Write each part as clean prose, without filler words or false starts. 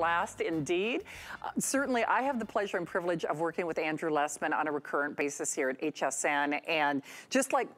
last indeed. Certainly, I have the pleasure and privilege of working with Andrew Lessman on a recurrent basis here at HSN, and just like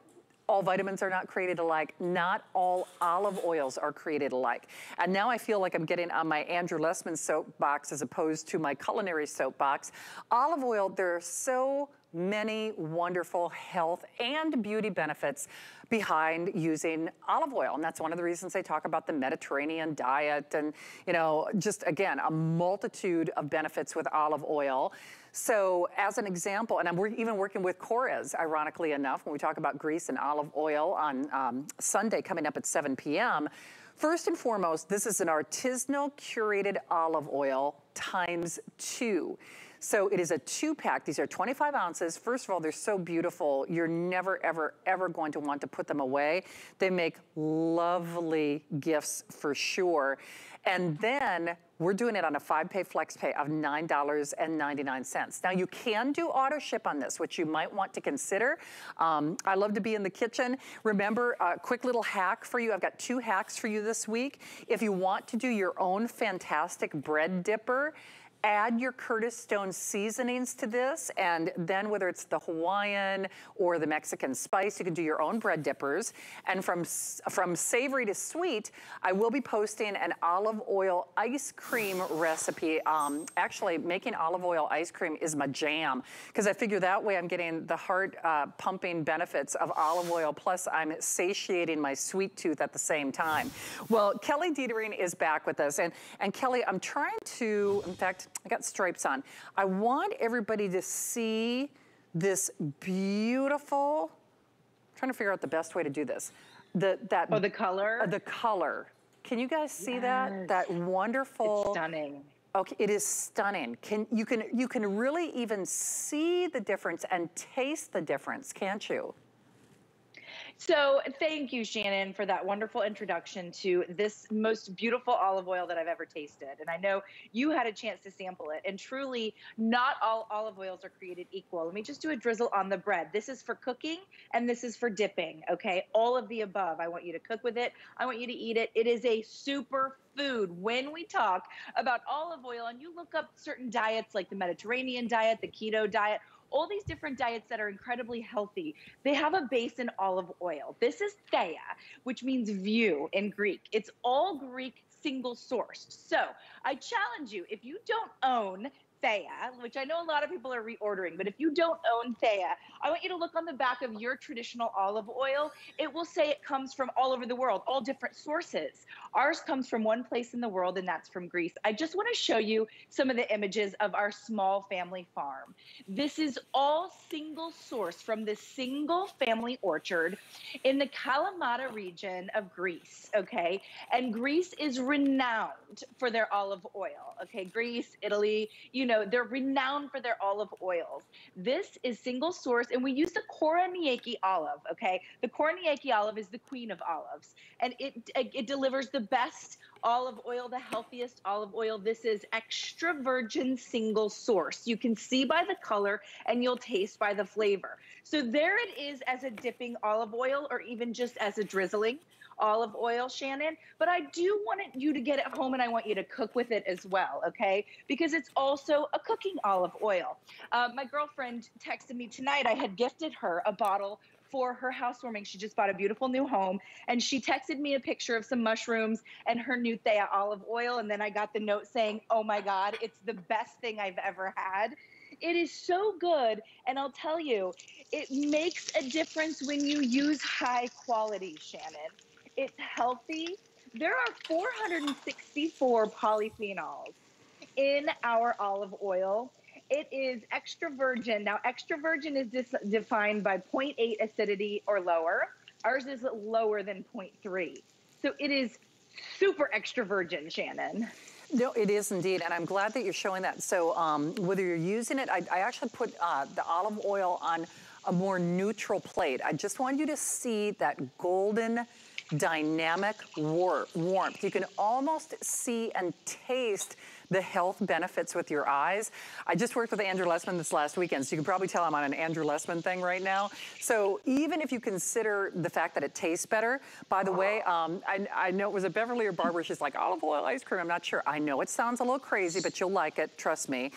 all vitamins are not created alike, not all olive oils are created alike. And now I feel like I'm getting on my Andrew Lessman soapbox as opposed to my culinary soapbox. Olive oil, there are so many wonderful health and beauty benefits behind using olive oil. And that's one of the reasons they talk about the Mediterranean diet and, you know, just again, a multitude of benefits with olive oil. So as an example, and we're even working with Coras, ironically enough, when we talk about grease and olive oil on Sunday coming up at 7 p.m. First and foremost, this is an artisanal curated olive oil ×2. So it is a 2-pack. These are 25 ounces. First of all, they're so beautiful. You're never, ever, ever going to want to put them away. They make lovely gifts for sure. And then we're doing it on a 5-pay flex pay of $9.99. Now you can do auto ship on this, which you might want to consider. I love to be in the kitchen. Remember, a quick little hack for you. I've got 2 hacks for you this week. If you want to do your own fantastic bread dipper, add your Curtis Stone seasonings to this, and then whether it's the Hawaiian or the Mexican spice, you can do your own bread dippers. And from savory to sweet, I will be posting an olive oil ice cream recipe. Actually, making olive oil ice cream is my jam, because I figure that way I'm getting the heart pumping benefits of olive oil, plus I'm satiating my sweet tooth at the same time. Well, Kelly Dietering is back with us, and Kelly, I'm trying to, in fact, I got stripes on. I want everybody to see this beautiful, I'm trying to figure out the best way to do this. The color? The color. Can you guys see that? That wonderful. It's stunning. Okay, it is stunning. You can really even see the difference and taste the difference, can't you? So thank you, Shannon, for that wonderful introduction to this most beautiful olive oil that I've ever tasted. And I know you had a chance to sample it. And truly, not all olive oils are created equal. Let me just do a drizzle on the bread. This is for cooking, and this is for dipping, okay? All of the above. I want you to cook with it. I want you to eat it. It is a super food. When we talk about olive oil, and you look up certain diets like the Mediterranean diet, the keto diet, all these different diets that are incredibly healthy, they have a base in olive oil. This is Thea, which means view in Greek. It's all Greek, single sourced. So I challenge you, if you don't own Thea, which I know a lot of people are reordering, but if you don't own Thea, I want you to look on the back of your traditional olive oil. It will say it comes from all over the world, all different sources. Ours comes from one place in the world, and that's from Greece. I just want to show you some of the images of our small family farm. This is all single source from this single family orchard in the Kalamata region of Greece, okay? And Greece is renowned for their olive oil, okay? Greece, Italy, you know, they're renowned for their olive oils. This is single source, and we use the Koroneiki olive, okay? The Koroneiki olive is the queen of olives, and it delivers the best olive oil, the healthiest olive oil. This is extra virgin single source. You can see by the color, and you'll taste by the flavor. So there it is as a dipping olive oil, or even just as a drizzling olive oil, Shannon, but I do want you to get it home, and I want you to cook with it as well, okay? Because it's also a cooking olive oil. My girlfriend texted me tonight. I had gifted her a bottle for her housewarming. She just bought a beautiful new home, and she texted me a picture of some mushrooms and her new Thea olive oil, and then I got the note saying, oh my God, it's the best thing I've ever had. It is so good, and I'll tell you, it makes a difference when you use high quality, Shannon. It's healthy. There are 464 polyphenols in our olive oil. It is extra virgin. Now, extra virgin is defined by 0.8 acidity or lower. Ours is lower than 0.3. So it is super extra virgin, Shannon. No, it is indeed, and I'm glad that you're showing that. So whether you're using it, I actually put the olive oil on a more neutral plate. I just wanted you to see that golden dynamic warmth. You can almost see and taste the health benefits with your eyes. I just worked with Andrew Lessman this last weekend, so you can probably tell I'm on an Andrew Lessman thing right now. So even if you consider the fact that it tastes better, by the way, I know it was at Beverly or Barbara, she's like, olive oil ice cream, I'm not sure. I know it sounds a little crazy, but you'll like it, trust me.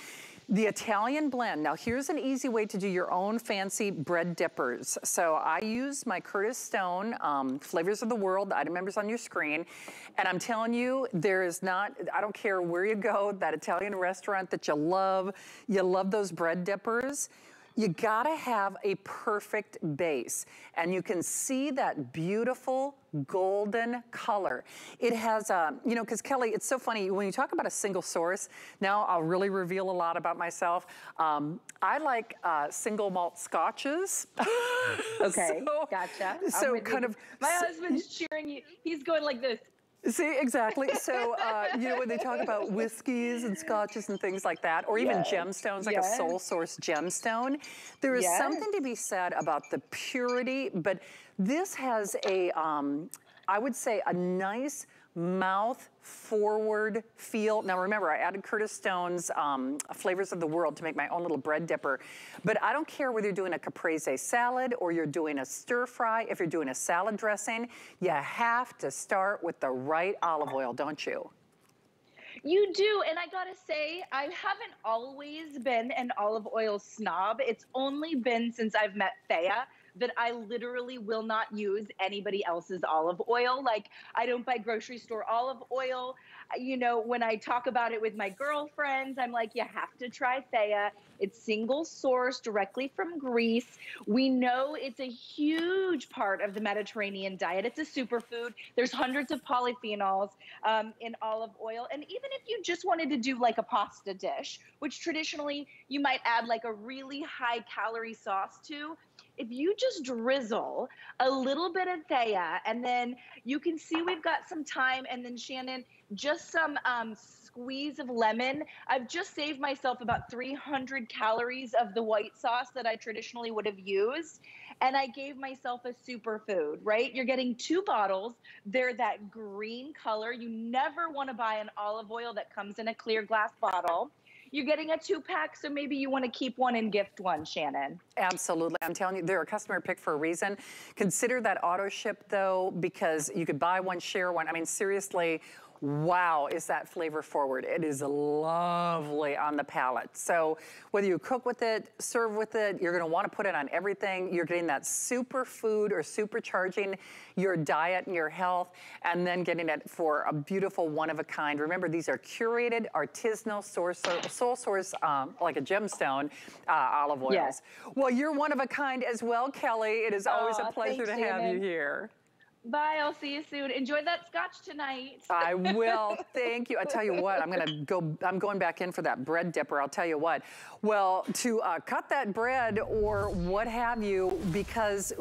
The Italian blend. Now here's an easy way to do your own fancy bread dippers. So I use my Curtis Stone Flavors of the World, the item numbers on your screen. And I'm telling you, there is not, I don't care where you go, that Italian restaurant that you love those bread dippers. You gotta have a perfect base. And you can see that beautiful golden color. It has, you know, because Kelly, it's so funny, when you talk about a single source, now I'll really reveal a lot about myself. I like single malt scotches. Okay, so, gotcha. So kind of. My husband's cheering you, he's going like this. See, exactly. So, you know, when they talk about whiskeys and scotches and things like that, or even gemstones, like a soul source gemstone, there is something to be said about the purity, but this has a, I would say, a nice mouth forward feel. Now remember, I added Curtis Stone's Flavors of the World to make my own little bread dipper, but I don't care whether you're doing a caprese salad or you're doing a stir fry, if you're doing a salad dressing, you have to start with the right olive oil, don't you? You do, and I gotta say, I haven't always been an olive oil snob. It's only been since I've met Thea that I literally will not use anybody else's olive oil. Like, I don't buy grocery store olive oil. You know, when I talk about it with my girlfriends, I'm like, you have to try Thea. It's single source directly from Greece. We know it's a huge part of the Mediterranean diet. It's a superfood. There's hundreds of polyphenols in olive oil. And even if you just wanted to do like a pasta dish, which traditionally you might add like a really high calorie sauce to, if you just drizzle a little bit of Thea, and then you can see we've got some thyme, and then Shannon, just some squeeze of lemon. I've just saved myself about 300 calories of the white sauce that I traditionally would have used, and I gave myself a superfood, right? You're getting 2 bottles. They're that green color. You never want to buy an olive oil that comes in a clear glass bottle. You're getting a 2-pack, so maybe you want to keep one and gift one, Shannon. Absolutely. I'm telling you, they're a customer pick for a reason. Consider that auto ship, though, because you could buy one, share one. I mean, seriously, wow, is that flavor forward. It is lovely on the palate. So whether you cook with it, serve with it, you're gonna wanna put it on everything. You're getting that superfood or supercharging your diet and your health, and then getting it for a beautiful one-of-a-kind. Remember, these are curated, artisanal, soul source, like a gemstone, olive oils. Yes. Well, you're one-of-a-kind as well, Kelly. It is always a pleasure to have you here. Bye, I'll see you soon. Enjoy that scotch tonight. I will, thank you. I tell you what, I'm going back in for that bread dipper, I'll tell you what. Well, to cut that bread or what have you, because